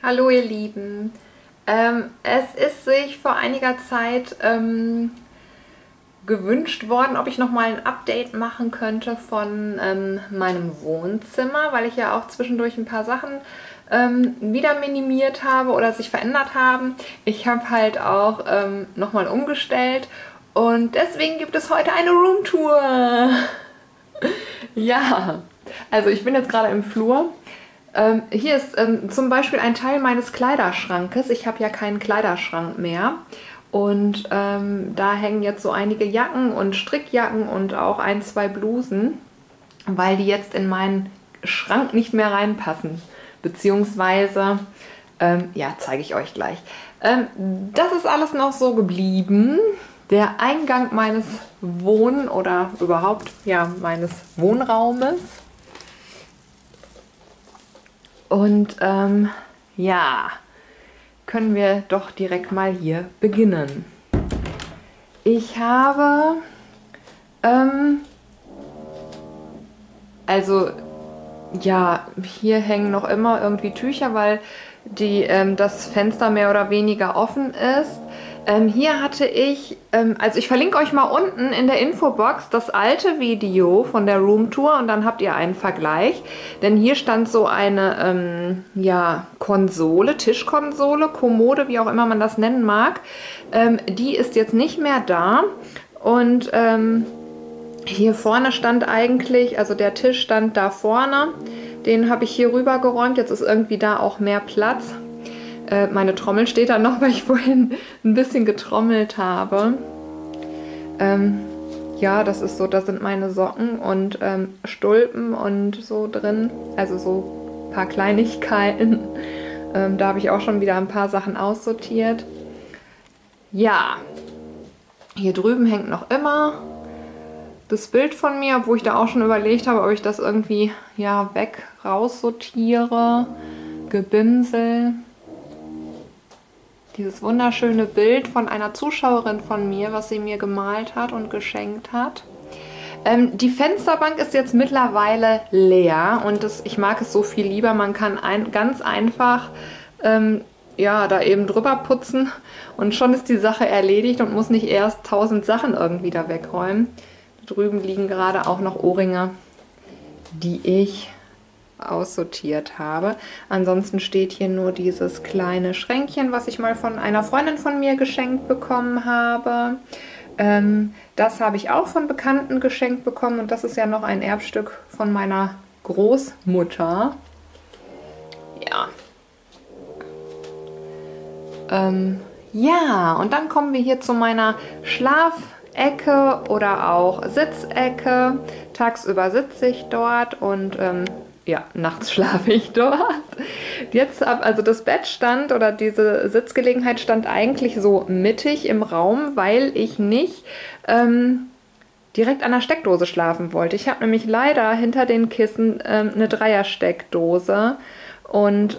Hallo ihr Lieben, es ist sich vor einiger Zeit gewünscht worden, ob ich nochmal ein Update machen könnte von meinem Wohnzimmer, weil ich ja auch zwischendurch ein paar Sachen wieder minimiert habe oder sich verändert haben. Ich habe halt auch nochmal umgestellt und deswegen gibt es heute eine Roomtour. Ja, also ich bin jetzt gerade im Flur. Hier ist zum Beispiel ein Teil meines Kleiderschrankes. Ich habe ja keinen Kleiderschrank mehr und da hängen jetzt so einige Jacken und Strickjacken und auch ein, zwei Blusen, weil die jetzt in meinen Schrank nicht mehr reinpassen. Beziehungsweise, ja, zeige ich euch gleich. Das ist alles noch so geblieben. Der Eingang meines Wohn- oder überhaupt ja meines Wohnraumes. Und ja, können wir doch direkt mal hier beginnen. Ich habe, also ja, hier hängen noch immer irgendwie Tücher, weil die, das Fenster mehr oder weniger offen ist. Hier hatte ich, also ich verlinke euch mal unten in der Infobox das alte Video von der Roomtour und dann habt ihr einen Vergleich. Denn hier stand so eine ja, Konsole, Tischkonsole, Kommode, wie auch immer man das nennen mag. Die ist jetzt nicht mehr da und hier vorne stand eigentlich, also der Tisch stand da vorne, den habe ich hier rüber geräumt, jetzt ist irgendwie da auch mehr Platz. Meine Trommel steht da noch, weil ich vorhin ein bisschen getrommelt habe. Ja, das ist so, da sind meine Socken und Stulpen und so drin. Also so ein paar Kleinigkeiten. Da habe ich auch schon wieder ein paar Sachen aussortiert. Ja, hier drüben hängt noch immer das Bild von mir, obwohl ich da auch schon überlegt habe, ob ich das irgendwie ja, weg raussortiere, gebimsel. Dieses wunderschöne Bild von einer Zuschauerin von mir, was sie mir gemalt hat und geschenkt hat. Die Fensterbank ist jetzt mittlerweile leer und das, ich mag es so viel lieber. Man kann ganz einfach ja, da eben drüber putzen und schon ist die Sache erledigt und muss nicht erst 1000 Sachen irgendwie da wegräumen. Da drüben liegen gerade auch noch Ohrringe, die ich aussortiert habe. Ansonsten steht hier nur dieses kleine Schränkchen, was ich mal von einer Freundin von mir geschenkt bekommen habe. Das habe ich auch von Bekannten geschenkt bekommen und das ist ja noch ein Erbstück von meiner Großmutter. Ja. Ja, und dann kommen wir hier zu meiner Schlafecke oder auch Sitzecke. Tagsüber sitze ich dort und ja, nachts schlafe ich dort. Jetzt, also das Bett stand oder diese Sitzgelegenheit stand eigentlich so mittig im Raum, weil ich nicht direkt an der Steckdose schlafen wollte. Ich habe nämlich leider hinter den Kissen eine Dreiersteckdose und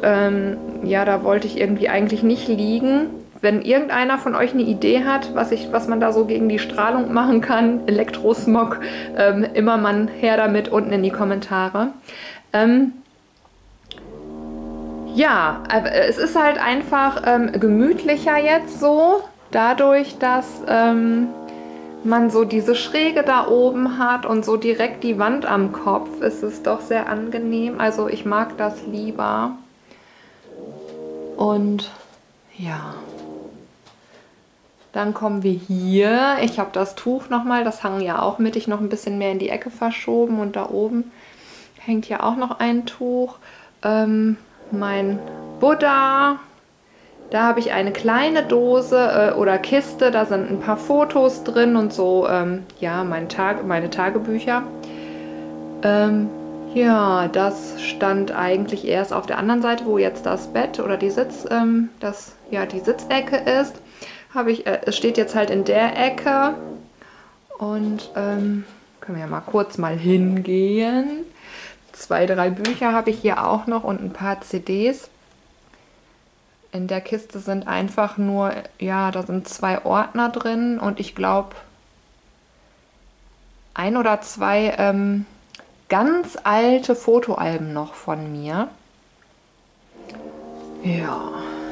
ja, da wollte ich irgendwie eigentlich nicht liegen. Wenn irgendeiner von euch eine Idee hat, was man da so gegen die Strahlung machen kann, Elektrosmog, immer man her damit unten in die Kommentare. Ja, es ist halt einfach gemütlicher jetzt so, dadurch, dass man so diese Schräge da oben hat und so direkt die Wand am Kopf, ist es doch sehr angenehm. Also ich mag das lieber. Und ja. Dann kommen wir hier. Ich habe das Tuch nochmal, das hang ja auch mittig noch ein bisschen mehr in die Ecke verschoben. Und da oben hängt hier auch noch ein Tuch. Mein Buddha. Da habe ich eine kleine Dose oder Kiste. Da sind ein paar Fotos drin und so, ja, meine Tagebücher. Ja, das stand eigentlich erst auf der anderen Seite, wo jetzt das Bett oder die die Sitzecke ist. Es steht jetzt halt in der Ecke und können wir ja mal kurz mal hingehen. 2, 3 Bücher habe ich hier auch noch und ein paar CDs. In der Kiste sind einfach nur, ja, da sind 2 Ordner drin und ich glaube 1 oder 2 ganz alte Fotoalben noch von mir. Ja,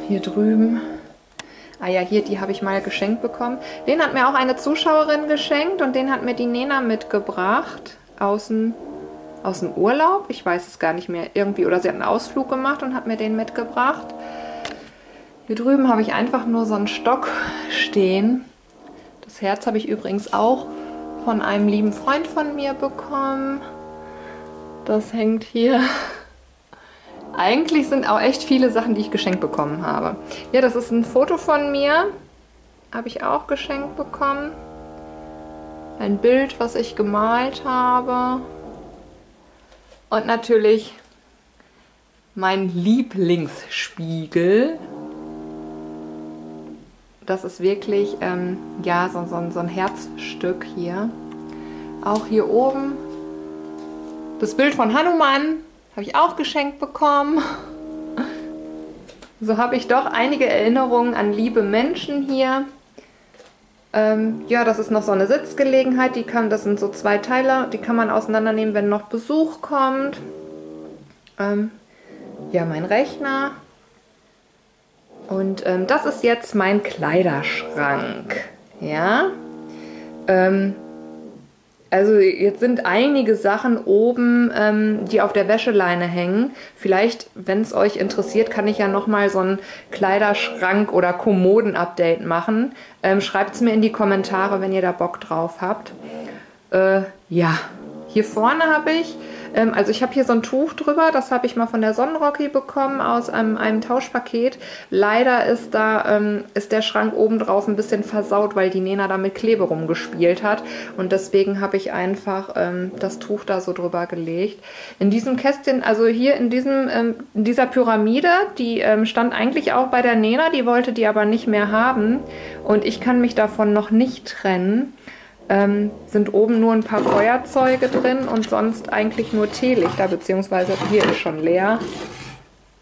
hier drüben. Ah ja, hier, die habe ich mal geschenkt bekommen. Den hat mir auch eine Zuschauerin geschenkt und den hat mir die Nena mitgebracht aus dem Urlaub. Ich weiß es gar nicht mehr irgendwie. Oder sie hat einen Ausflug gemacht und hat mir den mitgebracht. Hier drüben habe ich einfach nur so einen Stock stehen. Das Herz habe ich übrigens auch von einem lieben Freund von mir bekommen. Das hängt hier. Eigentlich sind auch echt viele Sachen, die ich geschenkt bekommen habe. Ja, das ist ein Foto von mir. Habe ich auch geschenkt bekommen. Ein Bild, was ich gemalt habe. Und natürlich mein Lieblingsspiegel. Das ist wirklich ja, so ein Herzstück hier. Auch hier oben das Bild von Hanuman. Habe ich auch geschenkt bekommen. So habe ich doch einige Erinnerungen an liebe Menschen hier. Ja, das ist noch so eine Sitzgelegenheit. Das sind so zwei Teile. Die kann man auseinandernehmen, wenn noch Besuch kommt. Ja, mein Rechner. Und das ist jetzt mein Kleiderschrank. Ja. Also jetzt sind einige Sachen oben, die auf der Wäscheleine hängen. Vielleicht, wenn es euch interessiert, kann ich ja nochmal so ein Kleiderschrank- oder Kommoden-Update machen. Schreibt es mir in die Kommentare, wenn ihr da Bock drauf habt. Ja, hier vorne habe ich, also ich habe hier so ein Tuch drüber. Das habe ich mal von der Sonnenrocky bekommen aus einem Tauschpaket. Leider ist der Schrank obendrauf ein bisschen versaut, weil die Nena da mit Klebe rumgespielt hat. Und deswegen habe ich einfach das Tuch da so drüber gelegt. In diesem Kästchen, also hier in dieser Pyramide, die stand eigentlich auch bei der Nena. Die wollte die aber nicht mehr haben. Und ich kann mich davon noch nicht trennen. Sind oben nur ein paar Feuerzeuge drin und sonst eigentlich nur Teelichter, beziehungsweise hier ist schon leer.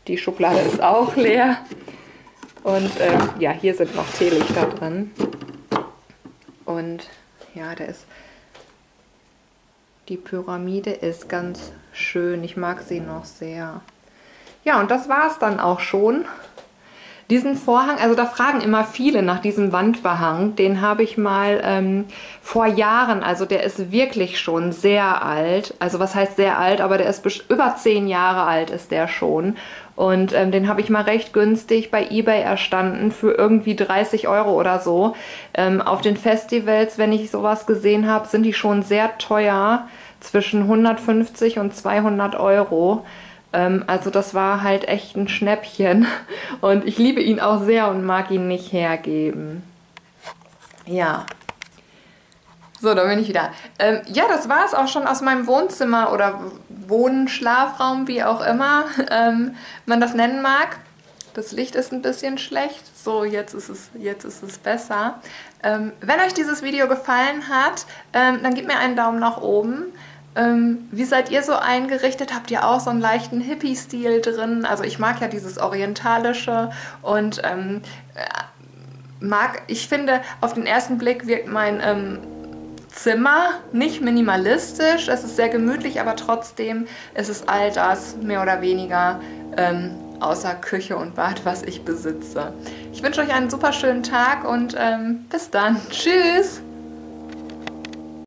Die Schublade ist auch leer. Und ja, hier sind noch Teelichter drin. Und ja, die Pyramide ist ganz schön. Ich mag sie noch sehr. Ja, und das war es dann auch schon. Diesen Vorhang, also da fragen immer viele nach diesem Wandbehang, den habe ich mal vor Jahren, also der ist wirklich schon sehr alt, also was heißt sehr alt, aber der ist über 10 Jahre alt ist der schon und den habe ich mal recht günstig bei eBay erstanden für irgendwie 30 € oder so. Auf den Festivals, wenn ich sowas gesehen habe, sind die schon sehr teuer, zwischen 150 und 200 €. Also das war halt echt ein Schnäppchen und ich liebe ihn auch sehr und mag ihn nicht hergeben. Ja, so, da bin ich wieder. Ja, das war es auch schon aus meinem Wohnzimmer oder Wohnschlafraum, wie auch immer man das nennen mag. Das Licht ist ein bisschen schlecht, so jetzt ist es besser. Wenn euch dieses Video gefallen hat, dann gebt mir einen Daumen nach oben. Wie seid ihr so eingerichtet? Habt ihr auch so einen leichten Hippie-Stil drin? Also ich mag ja dieses Orientalische und ich finde, auf den ersten Blick wirkt mein Zimmer nicht minimalistisch. Es ist sehr gemütlich, aber trotzdem ist es all das mehr oder weniger außer Küche und Bad, was ich besitze. Ich wünsche euch einen super schönen Tag und bis dann. Tschüss!